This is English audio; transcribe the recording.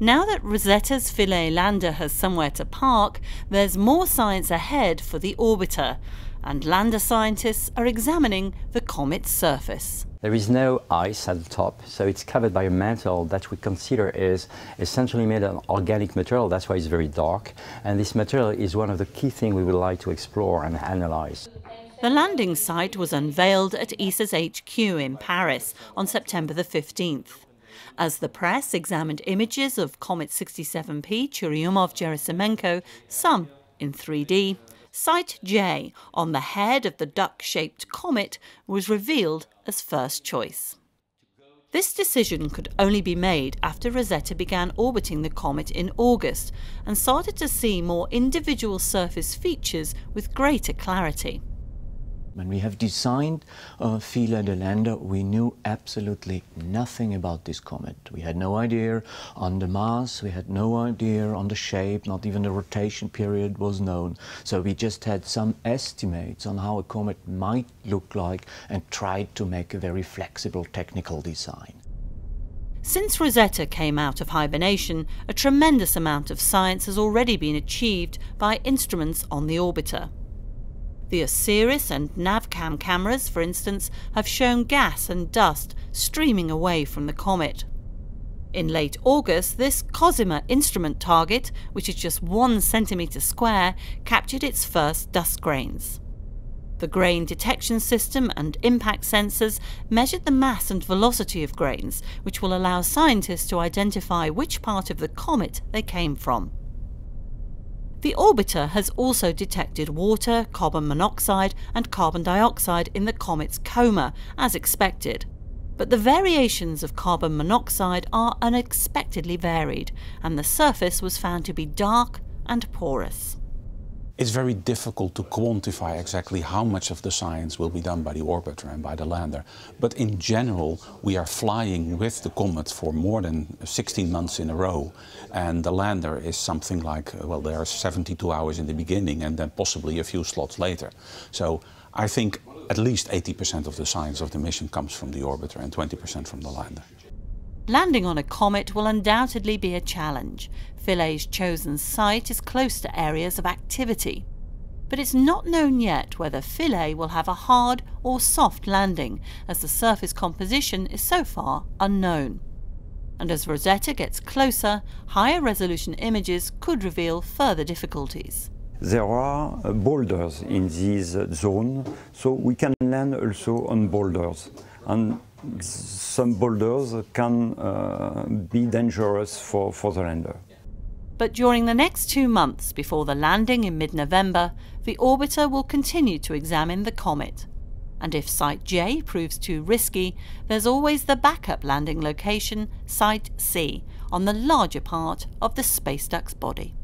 Now that Rosetta's Philae lander has somewhere to park, there's more science ahead for the orbiter, and lander scientists are examining the comet's surface. There is no ice at the top, so it's covered by a mantle that we consider is essentially made of organic material. That's why it's very dark, and this material is one of the key things we would like to explore and analyze. The landing site was unveiled at ESA's HQ in Paris on September the 15th. As the press examined images of Comet 67P Churyumov-Gerasimenko, some in 3D, Site J, on the head of the duck-shaped comet, was revealed as first choice. This decision could only be made after Rosetta began orbiting the comet in August and started to see more individual surface features with greater clarity. When we have designed Philae, the lander, we knew absolutely nothing about this comet. We had no idea on the mass, we had no idea on the shape, not even the rotation period was known. So we just had some estimates on how a comet might look like and tried to make a very flexible technical design. Since Rosetta came out of hibernation, a tremendous amount of science has already been achieved by instruments on the orbiter. The OSIRIS and NAVCAM cameras, for instance, have shown gas and dust streaming away from the comet. In late August, this COSIMA instrument target, which is just 1 centimetre square, captured its first dust grains. The grain detection system and impact sensors measured the mass and velocity of grains, which will allow scientists to identify which part of the comet they came from. The orbiter has also detected water, carbon monoxide and carbon dioxide in the comet's coma, as expected. But the variations of carbon monoxide are unexpectedly varied, and the surface was found to be dark and porous. It's very difficult to quantify exactly how much of the science will be done by the orbiter and by the lander. But in general, we are flying with the comet for more than 16 months in a row. And the lander is something like, well, there are 72 hours in the beginning and then possibly a few slots later. So I think at least 80% of the science of the mission comes from the orbiter and 20% from the lander. Landing on a comet will undoubtedly be a challenge. Philae's chosen site is close to areas of activity. But it's not known yet whether Philae will have a hard or soft landing, as the surface composition is so far unknown. And as Rosetta gets closer, higher resolution images could reveal further difficulties. There are boulders in this zone, so we can land also on boulders. And some boulders can be dangerous for the lander. But during the next 2 months before the landing in mid-November, the orbiter will continue to examine the comet. And if Site J proves too risky, there's always the backup landing location, Site C, on the larger part of the space duck's body.